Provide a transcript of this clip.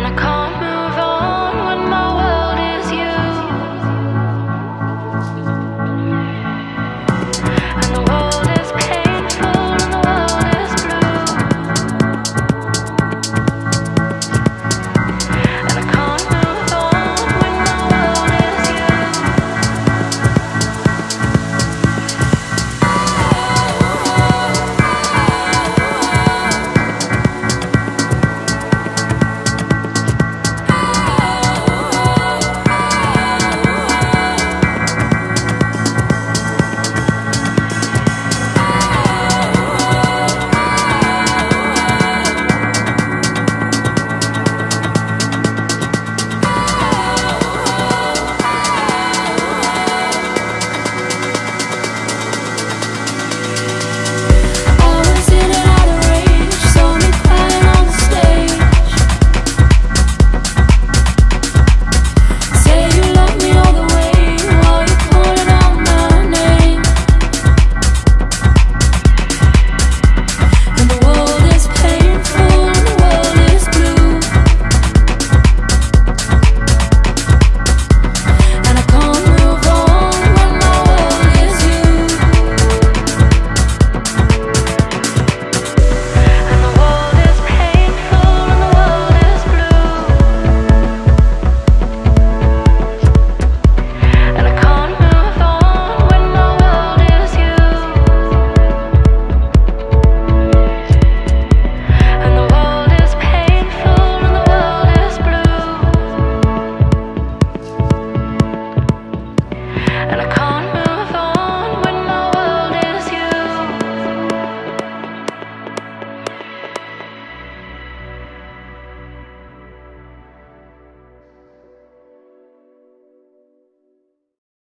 And I can't